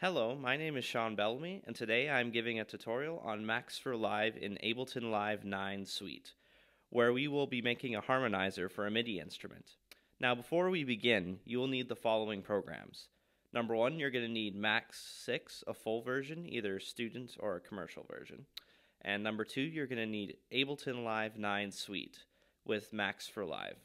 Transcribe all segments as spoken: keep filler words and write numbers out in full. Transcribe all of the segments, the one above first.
Hello, my name is Sean Bellamy, and today I'm giving a tutorial on Max for Live in Ableton Live nine Suite, where we will be making a harmonizer for a MIDI instrument. Now before we begin, you will need the following programs. Number one, you're going to need Max six, a full version, either student or a commercial version. And number two, you're going to need Ableton Live nine Suite with Max for Live.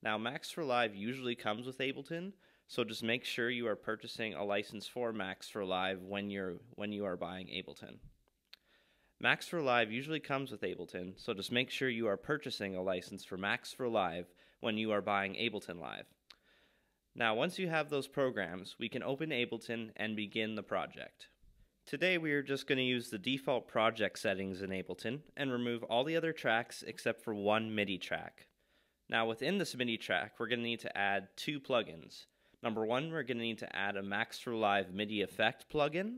Now Max for Live usually comes with Ableton, so just make sure you are purchasing a license for Max for Live when you're when you are buying Ableton. Max for Live usually comes with Ableton, so just make sure you are purchasing a license for Max for Live when you are buying Ableton Live. Now, once you have those programs, we can open Ableton and begin the project. Today we are just going to use the default project settings in Ableton and remove all the other tracks except for one MIDI track. Now within this MIDI track, we're going to need to add two plugins. Number one, we're going to need to add a Max for Live MIDI effect plugin.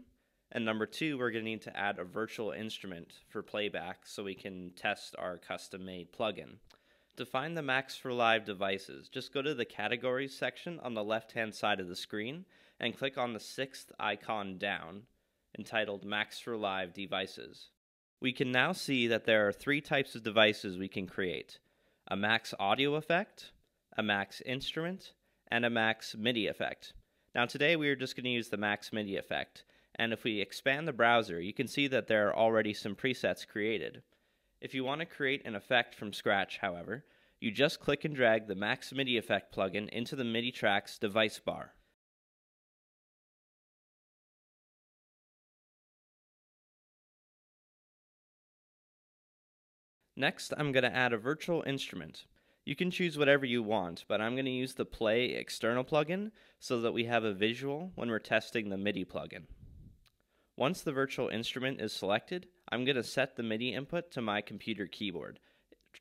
And number two, we're going to need to add a virtual instrument for playback so we can test our custom-made plugin. To find the Max for Live devices, just go to the Categories section on the left-hand side of the screen and click on the sixth icon down, entitled Max for Live Devices. We can now see that there are three types of devices we can create: a Max Audio effect, a Max Instrument, and a Max MIDI effect. Now today we are just going to use the Max MIDI effect, and if we expand the browser, you can see that there are already some presets created. If you want to create an effect from scratch, however, you just click and drag the Max MIDI effect plugin into the MIDI track's device bar. Next, I'm going to add a virtual instrument. You can choose whatever you want, but I'm going to use the Play external plugin so that we have a visual when we're testing the MIDI plugin. Once the virtual instrument is selected, I'm going to set the MIDI input to my computer keyboard,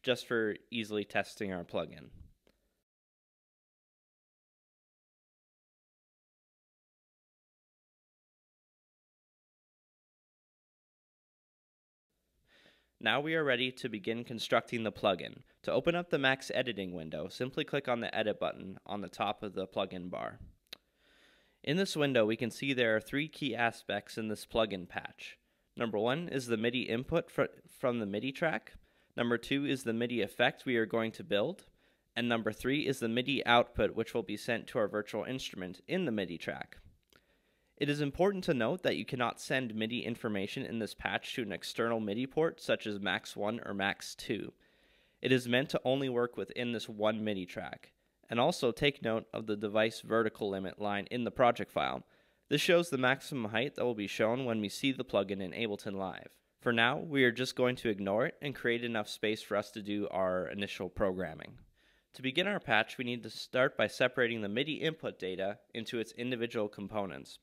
just for easily testing our plugin. Now we are ready to begin constructing the plugin. To open up the Max editing window, simply click on the Edit button on the top of the plugin bar. In this window, we can see there are three key aspects in this plugin patch. Number one is the MIDI input fr from the MIDI track. Number two is the MIDI effect we are going to build. And number three is the MIDI output, which will be sent to our virtual instrument in the MIDI track. It is important to note that you cannot send MIDI information in this patch to an external MIDI port such as Max one or Max two. It is meant to only work within this one MIDI track. And also take note of the device vertical limit line in the project file. This shows the maximum height that will be shown when we see the plugin in Ableton Live. For now, we are just going to ignore it and create enough space for us to do our initial programming. To begin our patch, we need to start by separating the MIDI input data into its individual components.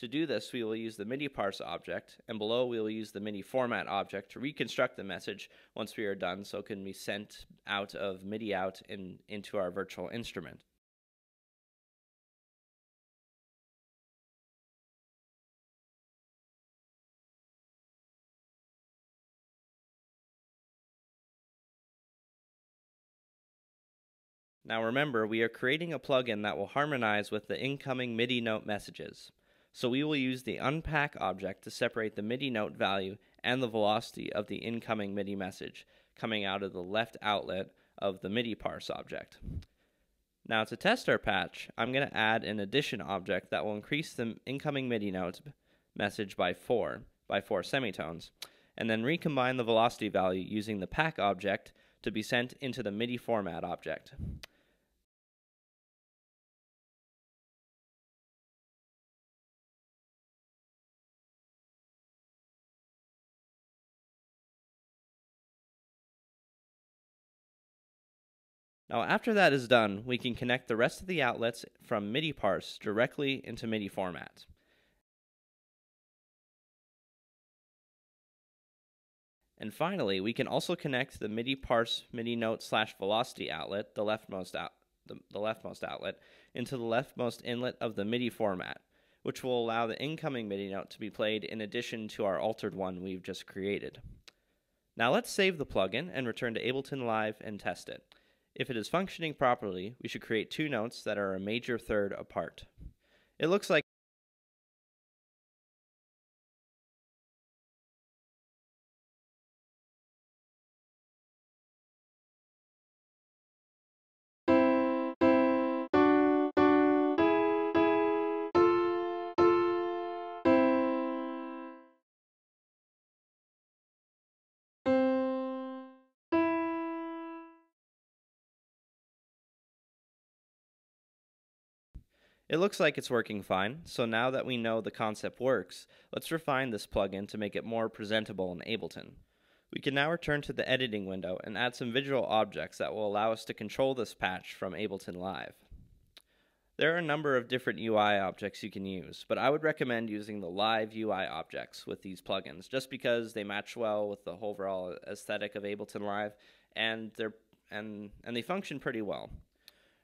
To do this, we will use the MIDI parse object, and below we will use the MIDI format object to reconstruct the message once we are done so it can be sent out of MIDI out and into our virtual instrument. Now remember, we are creating a plugin that will harmonize with the incoming MIDI note messages. So we will use the unpack object to separate the MIDI note value and the velocity of the incoming MIDI message coming out of the left outlet of the MIDI parse object. Now to test our patch, I'm going to add an addition object that will increase the incoming MIDI note message by four, by four semitones, and then recombine the velocity value using the pack object to be sent into the MIDI format object. Now after that is done, we can connect the rest of the outlets from MIDI parse directly into MIDI format. And finally, we can also connect the MIDI parse MIDI note slash velocity outlet, the leftmost, out, the, the leftmost outlet, into the leftmost inlet of the MIDI format, which will allow the incoming MIDI note to be played in addition to our altered one we've just created. Now let's save the plugin and return to Ableton Live and test it. If it is functioning properly, we should create two notes that are a major third apart. It looks like It looks like it's working fine, so now that we know the concept works, let's refine this plugin to make it more presentable in Ableton. We can now return to the editing window and add some visual objects that will allow us to control this patch from Ableton Live. There are a number of different U I objects you can use, but I would recommend using the live U I objects with these plugins just because they match well with the overall aesthetic of Ableton Live, and they're and and they function pretty well.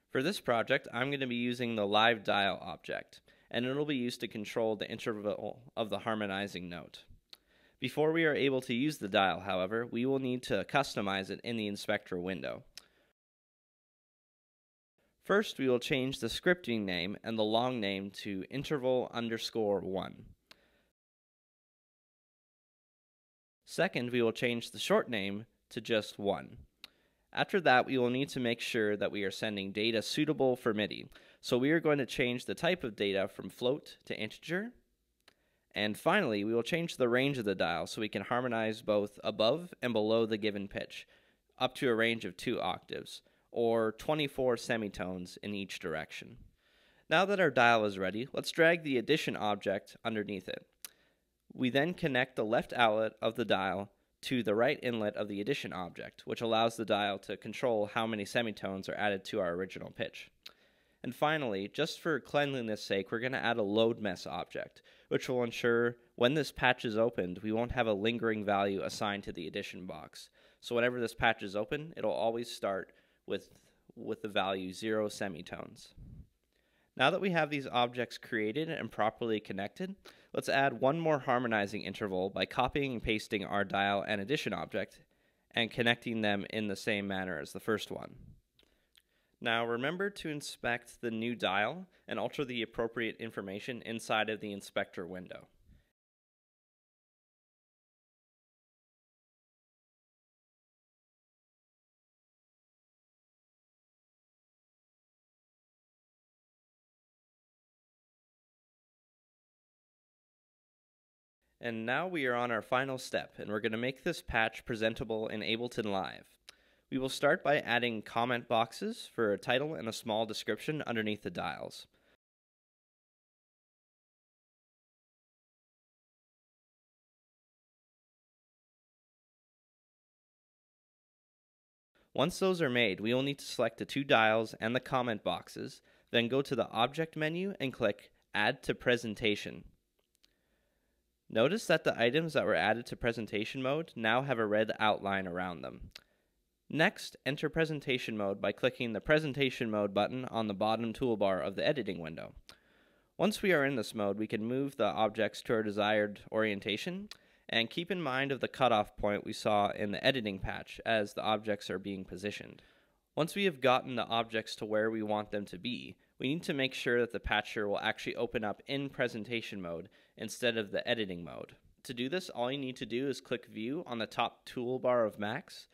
For this project, I'm going to be using the live dial object, and it'll be used to control the interval of the harmonizing note. Before we are able to use the dial, however, we will need to customize it in the inspector window. First, we will change the scripting name and the long name to interval underscore one. Second, we will change the short name to just one. After that, we will need to make sure that we are sending data suitable for MIDI. So we are going to change the type of data from float to integer. And finally, we will change the range of the dial so we can harmonize both above and below the given pitch, up to a range of two octaves, or twenty-four semitones in each direction. Now that our dial is ready, let's drag the addition object underneath it. We then connect the left outlet of the dial to the right inlet of the addition object, which allows the dial to control how many semitones are added to our original pitch. And finally, just for cleanliness sake, we're going to add a load mess object, which will ensure when this patch is opened, we won't have a lingering value assigned to the addition box. So whenever this patch is open, it'll always start with with the value zero semitones. Now that we have these objects created and properly connected, let's add one more harmonizing interval by copying and pasting our dial and addition object and connecting them in the same manner as the first one. Now remember to inspect the new dial and alter the appropriate information inside of the inspector window. And now we are on our final step, and we're going to make this patch presentable in Ableton Live. We will start by adding comment boxes for a title and a small description underneath the dials. Once those are made, we will need to select the two dials and the comment boxes, then go to the Object menu and click Add to Presentation. Notice that the items that were added to presentation mode now have a red outline around them. Next, enter presentation mode by clicking the presentation mode button on the bottom toolbar of the editing window. Once we are in this mode, we can move the objects to our desired orientation, and keep in mind of the cutoff point we saw in the editing patch as the objects are being positioned. Once we have gotten the objects to where we want them to be, we need to make sure that the patcher will actually open up in presentation mode instead of the editing mode. To do this, all you need to do is click View on the top toolbar of Max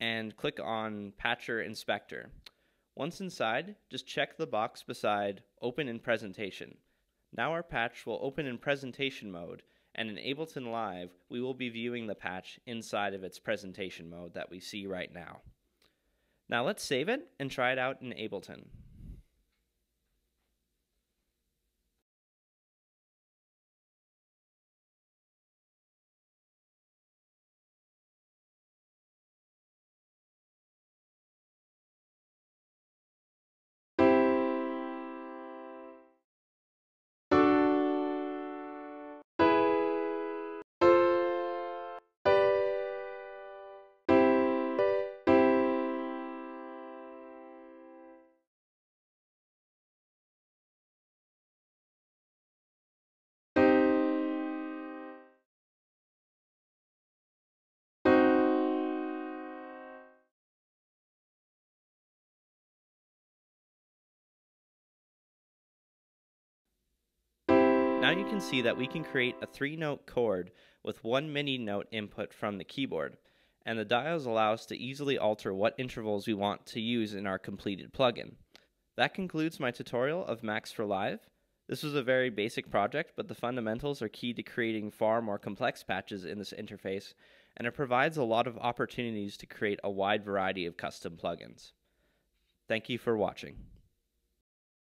and click on Patcher Inspector. Once inside, just check the box beside Open in Presentation. Now our patch will open in presentation mode, and in Ableton Live, we will be viewing the patch inside of its presentation mode that we see right now. Now let's save it and try it out in Ableton. Now you can see that we can create a three-note chord with one MIDI-note input from the keyboard, and the dials allow us to easily alter what intervals we want to use in our completed plugin. That concludes my tutorial of Max for Live. This was a very basic project, but the fundamentals are key to creating far more complex patches in this interface, and it provides a lot of opportunities to create a wide variety of custom plugins. Thank you for watching.